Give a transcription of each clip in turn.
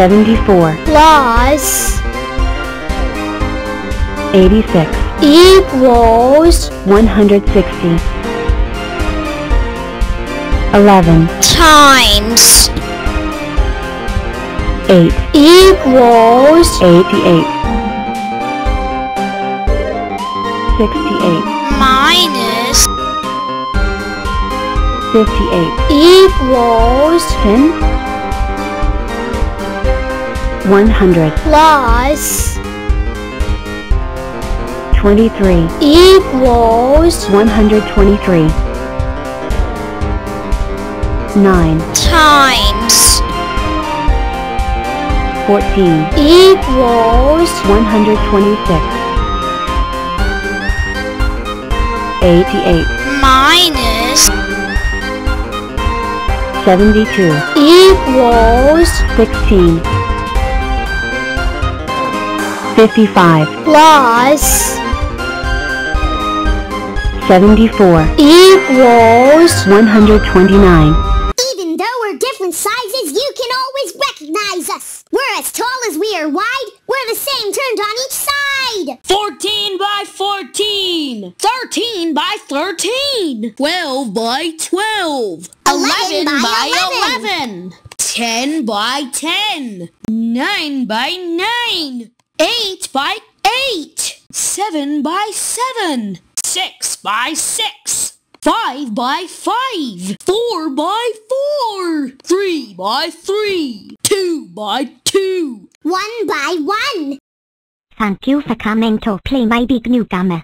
74 plus 86 equals 160. 11 times 8 equals 88. 68 minus 58 equals 10. 100 plus 23 equals 123. 9 times 14 equals 126. 88 minus 72 equals 16. 55 plus 74 equals 129. Even though we're different sizes, you can always recognize us. We're as tall as we are wide. We're the same turned on each side. 14 by 14. 13 by 13. 12 by 12. 11 by 11. 10 by 10. 9 by 9. 8 by 8, 7 by 7, 6 by 6, 5 by 5, 4 by 4, 3 by 3, 2 by 2, 1 by 1. Thank you for coming to play my big newcomer.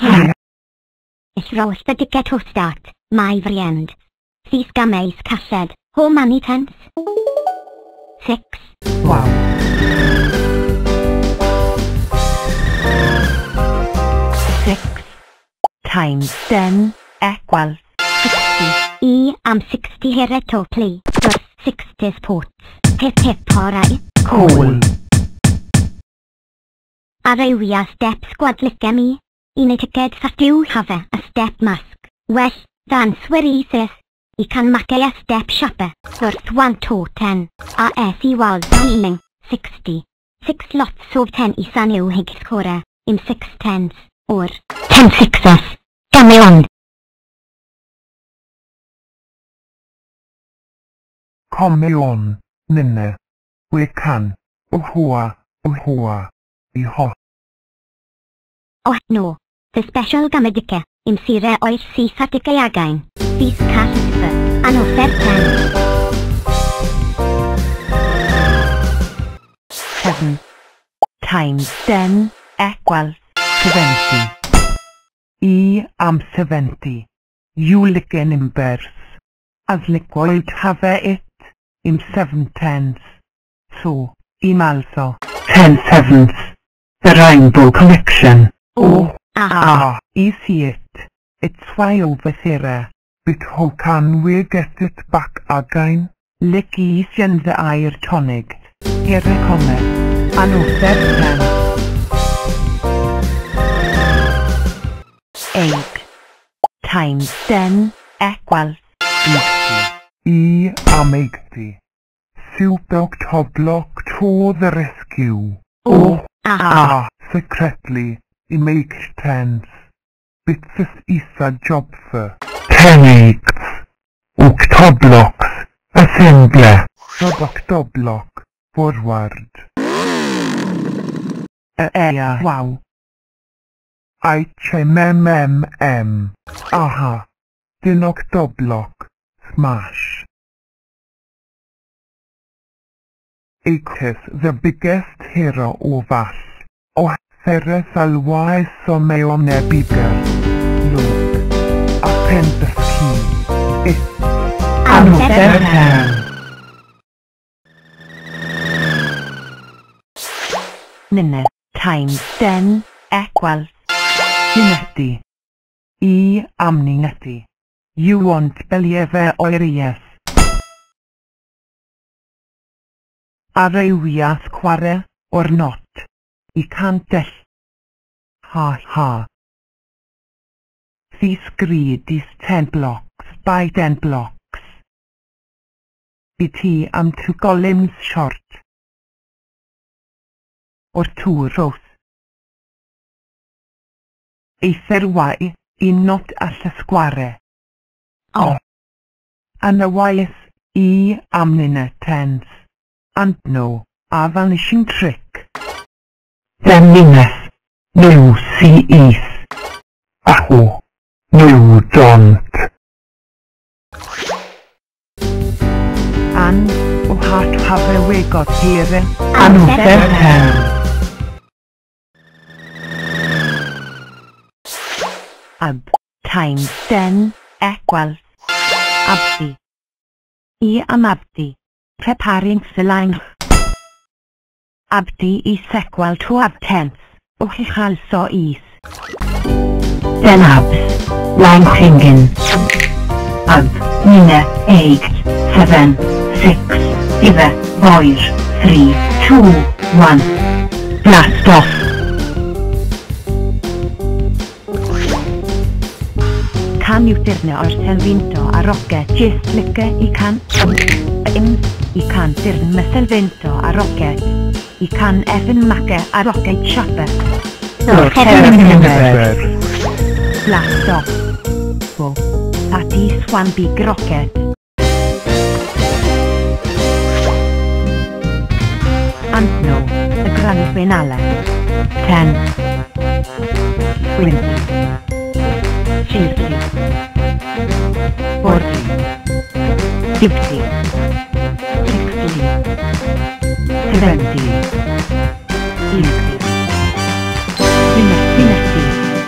Here is Roster to get us start, my friend. These gummers cashed, how many tens? 6. Wow. Times 10 equals 60. I am 60 here to play plus 60 sports. Hip hip hooray. Cool. Are we a step squad like me? In a ticket that you have a step mask. Well, dance where he says. You can make a step shopper. First 1 to 10. As he was meaning 60. 6 lots of 10 is a new hig scorer. In 6 tens. Or 10 sixes. Come on. Come on, Nina. We can. Uhua, uhua. Iho. Oh no. The special gamadika. Im sire oir si satika yagain. These casts. An offer 7 times 10 equals 70. I am 70. You lick an inverse. As liquid have it in 7 tens. So, I'm also 10 sevenths. The Rainbow Connection. Oh, ah, I see it. It's way over there. But how can we get it back again? Lick is in the air tonic. Here I come. Another 10. 8 times 10 equals 80. I am 80. Super top block to the rescue. Oh, ah, secretly, it makes 10s. But this is a job for 10 eggs. Octoblock blocks, assembler. Octoblock block, forward. Wow. HMMMM. Aha. The octoblock. Smash. It is the biggest hero of us. Oh, there is always someone bigger. Look. Append the key. It's another 10. Nina times 10 equals Ninety. I am 90. You won't believe or yes. Are we a square or not? I can't tell. Ha ha. This grid is 10 blocks by 10 blocks. Byti am two columns short, or two rows. Eiserwai I not as a square. Oh. And a wise I amnina tens. And no, a vanishing trick. Theminas, no see is. Aho, no don't. An og hart hafa vegat here an og ferhen. Ab times 10 equals abdi. I am abdi, preparing the line. Abdi is equal to abtens, og also is. Then abs, line singing. Ab, nina, 8, 7, 6, 5, voyage, 3, 2, 1. Blast off. Can you turn our selvinto a rocket just like I can? I can turn my selvinto a rocket. I can even make a rocket chopper. So heaven blast off. So that is one big rocket. And no, the grand finale. 10, 20, 40, 50, 60, 70, 80,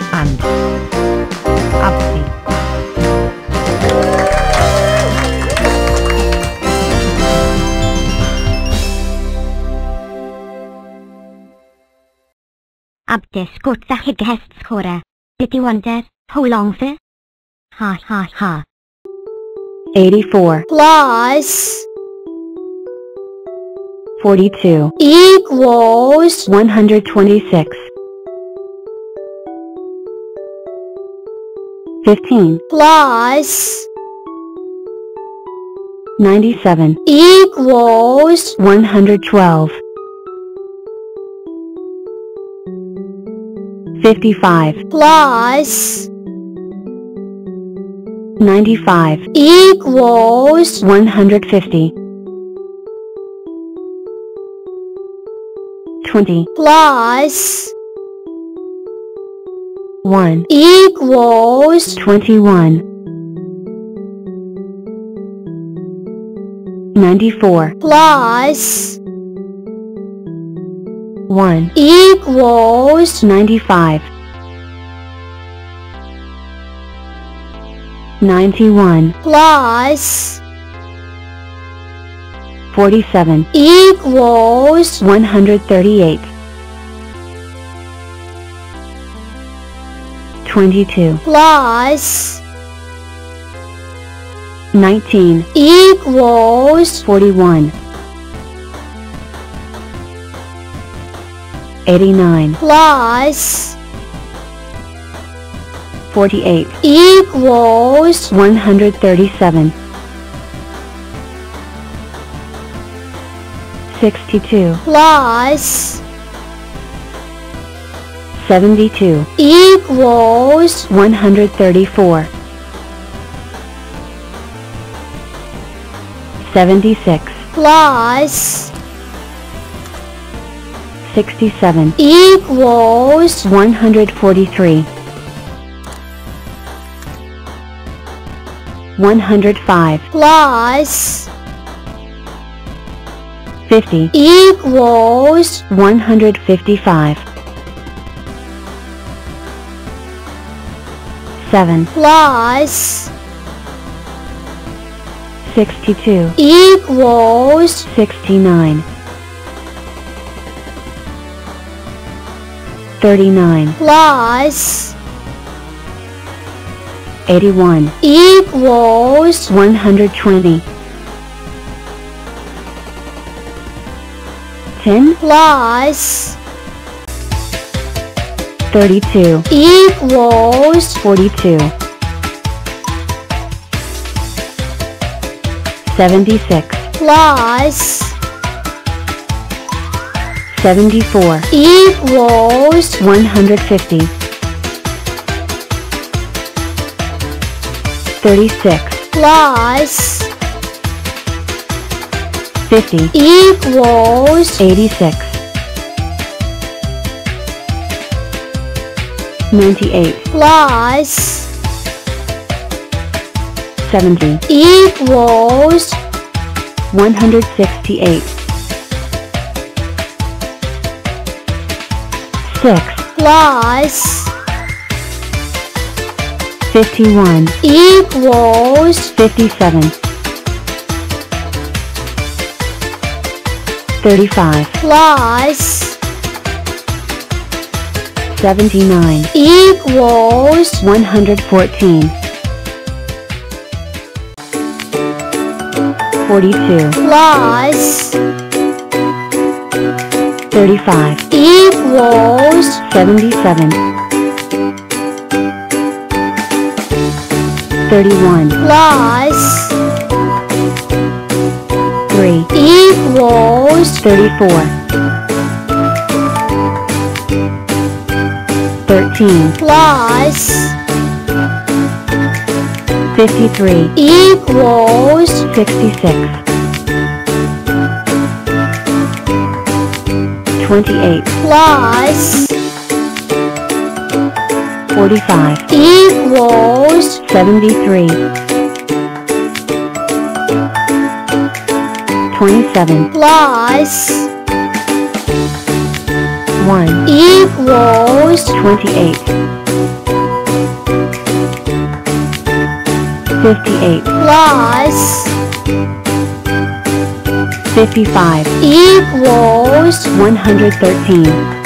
90, and up. Abdi scored the highest scorer. Did you wonder how long for? Ha ha ha. 84 plus 42 equals 126. 15 plus 97 equals 112. 55 plus 95 equals 150. 20 plus 1 equals 21. 94 plus 1 equals 95. 91 plus 47 equals 138. 22 plus 19 equals 41. 89 plus 48 equals 137. 62 plus 72 equals 134. 76 plus 67 equals 143. 105 plus 50 equals 155. 7 plus 62 equals 69. 39 plus 81 equals 120. 10 plus 32 equals 42. 76 plus 74 equals 150. 36 plus 50 equals 86. 98 plus 70 equals 168. 6 plus 51 equals 57. 35 plus 79 equals 114. 42 plus 35 equals 77. 31 plus 3 equals 34. 13 plus 53 equals 66. 28 plus 45 equals 73. 27 plus 1 equals 28. 58 plus 55 equals 113.